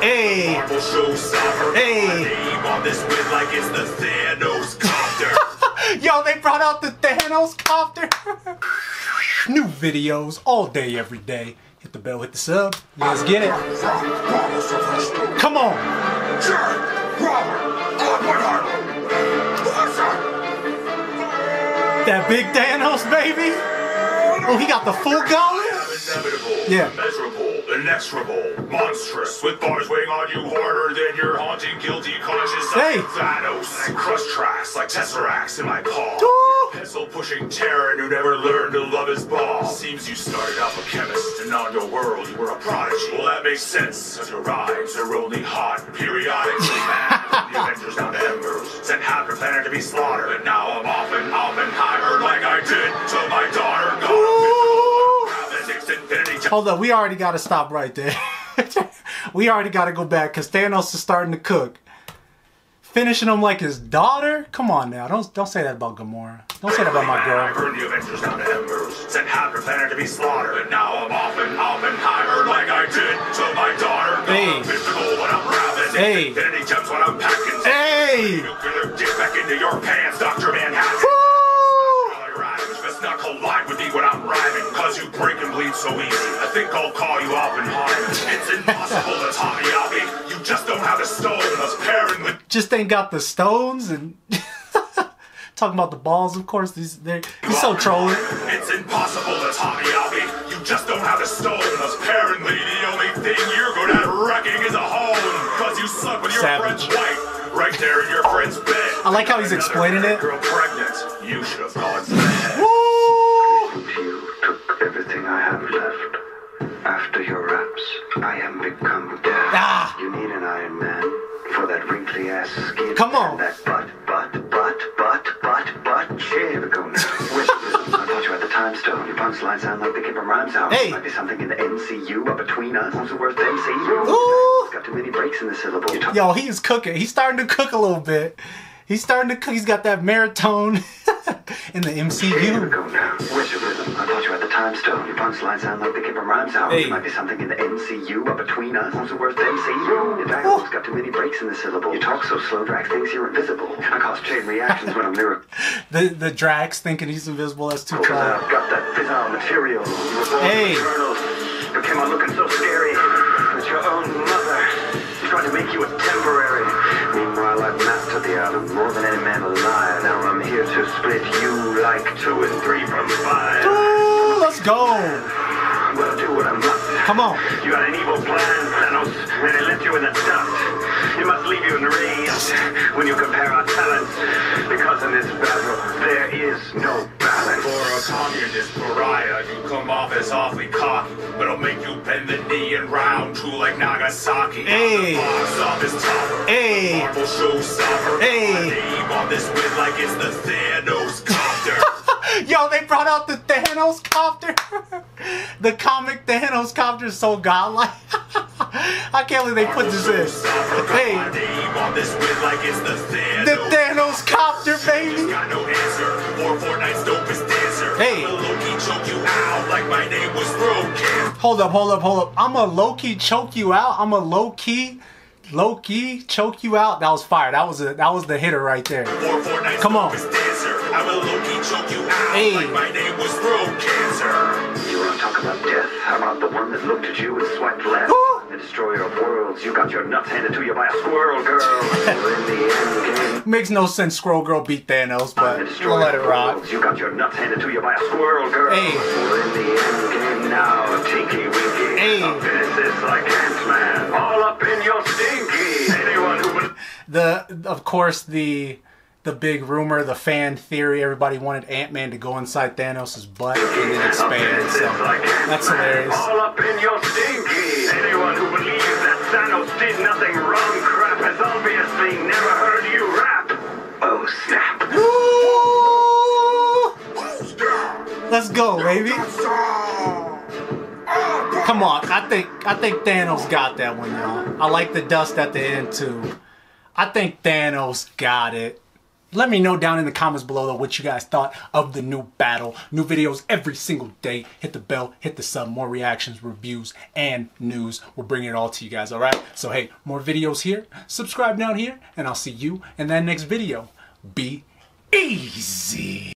Hey! Hey! Yo, they brought out the Thanos copter! New videos all day, every day. Hit the bell, hit the sub. Let's get it. Come on! That big Thanos, baby! Oh, he got the full gun? Yeah. Immeasurable, inexorable, monstrous, with bars weighing on you harder than your haunting, guilty conscience. Hey! Thanos, and crush tracks like tesseracts in my paw. Ooh. Pencil pushing Terran who never learned to love his ball. Seems you started off a chemist, and on your world you were a prodigy. Well, that makes sense, cause your rhymes are only hot periodically, man. The Avengers now the embers, sent half your planet to be slaughtered. But now I'm off and Oppenheimer like I did till my daughter got Hold up, we already gotta stop right there. We already gotta go back because Thanos is starting to cook. Finishing him like his daughter? Come on now, don't say that about Gamora. Don't say that about my girl. I burned the Avengers down to embers, sent half your planet to be slaughtered. But now I'm off and Oppenheimer like I did till my daughter. Hey. Hey. Infinity gems when I'm packing. Hey. Get back into your pants, Dr. Manhattan. Not collide with me when I'm rhyming, cause you break and bleed so easy. I think I'll call you up and harm. It's impossible to top me, Albie. You just don't have the stones. Just ain't got the stones and talking about the balls, of course. He's so trolling. It's impossible to top me, Albie. You just don't have the stones. Apparently, the only thing you're good at wrecking is a home, cause you suck with your Savage. Friend's wife right there in your friend's bed. I like how he's explaining it. Girl pregnant. You should have gone mad. You took everything I have left. After your raps, I am become dead. Ah. You need an Iron Man for that wrinkly ass skin. Come on. That butt shave ago now. I thought you had the time stone. Your punchlines sound like they came from Rhymes House. Hey. Might be something in the MCU or between us. What's the worst MCU? Ooh. It's got too many breaks in the syllable. Yo, he is cooking. He's starting to cook a little bit. He's starting to cook. He's got that marathon in the MCU. Go now. Witcherism. I thought you had the time stone. Your punchlines sound like they came from Rhymes House. Hey. Might be something in the MCU or between us. What's the worst MCU? Your dialogue's got too many breaks in the syllable. You talk so slow, Drax thinks you're invisible. I cause chain reactions when I'm lyrical. The Drax thinking he's invisible. That's too cloud. I've got that bizarre material. You were born eternal. You came on looking so scary. It's your own mother. She's trying to make you a temporary. Meanwhile, I've mastered the art of more than any man alive. Now I'm here to split you like 2 and 3 from 5. Ooh, let's go. I'm gonna do what I must. Come on. You got an evil plan, Thanos, and it left you in the dust. It must leave you in raised when you compare our talents. Because in this battle, there is no balance. For a communist pariah, you come off as awfully cocky, but I'll make you bend the knee and round two like Nagasaki. Hey. The box office topper. Hey. Marvel showstopper. Hey. Name on this win like it's the Thanos copter. Yo, they brought out the Thanos copter. The comic Thanos copter is so godlike. I can't believe they put this in. Hey, the Thanos copter, baby. Just got no answer. Or Fortnite's dopest dancer. Hey, I'ma low-key choke you out like my name was broken. Hold up. I'ma low-key choke you out. I'ma low-key choke you out. That was fire. That was the hitter right there. Or Fortnite's Come on. Dopest dancer. I'ma low-key choke you out like my name was broken. You wanna talk about death? How about the one that looked at you and swiped left? Destroyer of worlds, you got your nuts handed to you by a squirrel girl. Makes no sense. Squirrel girl beat Thanos, but we'll let it rock. You got your nuts handed to you by a squirrel girl. Hey. We're in the end game now, Tinky Winky. Hey. Up in this like Ant-Man, all up in your stinky. Anyone who would of course the big rumor, the fan theory, everybody wanted Ant-Man to go inside Thanos' butt and then expand. So that's hilarious. All up in your stinky. Anyone who believes that Thanos did nothing wrong crap has obviously never heard you rap. Oh, snap. Ooh. Let's go, baby. Come on. I think Thanos got that one, y'all. I like the dust at the end, too. I think Thanos got it. Let me know down in the comments below though what you guys thought of the new battle. New videos every single day. Hit the bell, hit the sub, more reactions, reviews, and news. We're bringing it all to you guys, alright? So hey, more videos here, subscribe down here, and I'll see you in that next video. Be easy!